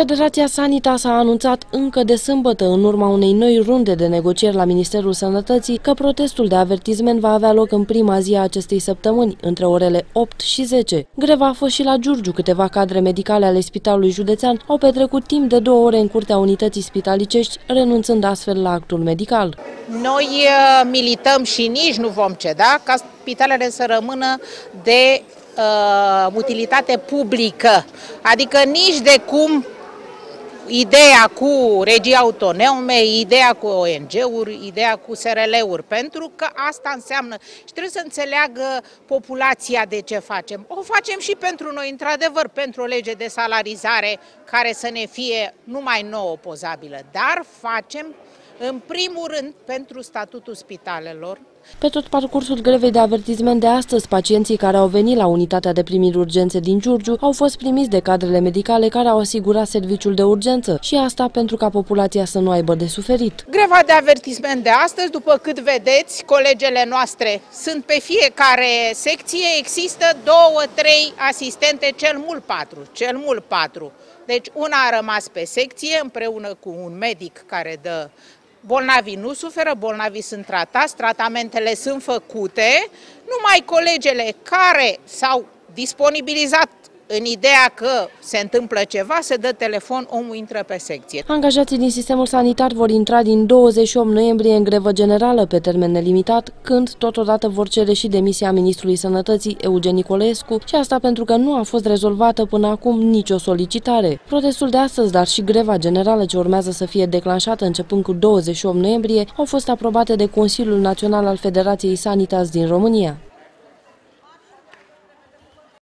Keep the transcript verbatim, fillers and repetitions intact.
Federația Sanitas a anunțat încă de sâmbătă, în urma unei noi runde de negocieri la Ministerul Sănătății, că protestul de avertisment va avea loc în prima zi a acestei săptămâni, între orele opt și zece. Greva a fost și la Giurgiu. Câteva cadre medicale ale Spitalului Județean au petrecut timp de două ore în curtea unității spitalicești, renunțând astfel la actul medical. Noi milităm și nici nu vom ceda ca spitalele să rămână de uh, utilitate publică, adică nici de cum ideea cu regii autonome, ideea cu O N G-uri, ideea cu S R L-uri, pentru că asta înseamnă și trebuie să înțeleagă populația de ce facem. O facem și pentru noi, într-adevăr, pentru o lege de salarizare care să ne fie numai nouă pozabilă, dar facem în primul rând pentru statutul spitalelor. Pe tot parcursul grevei de avertisment de astăzi, pacienții care au venit la unitatea de primiri urgențe din Giurgiu au fost primiți de cadrele medicale care au asigurat serviciul de urgență, și asta pentru ca populația să nu aibă de suferit. Greva de avertisment de astăzi, după cât vedeți, colegele noastre sunt pe fiecare secție, există două, trei asistente, cel mult patru, cel mult patru. Deci una a rămas pe secție împreună cu un medic care dă. Bolnavii nu suferă, bolnavii sunt tratați, tratamentele sunt făcute, numai colegele care s-au disponibilizat în ideea că se întâmplă ceva, se dă telefon, omul intră pe secție. Angajații din sistemul sanitar vor intra din douăzeci și opt noiembrie în grevă generală pe termen nelimitat, când totodată vor cere și demisia ministrului sănătății, Eugen Nicolescu, și asta pentru că nu a fost rezolvată până acum nicio solicitare. Protestul de astăzi, dar și greva generală ce urmează să fie declanșată începând cu douăzeci și opt noiembrie, au fost aprobate de Consiliul Național al Federației Sanitas din România.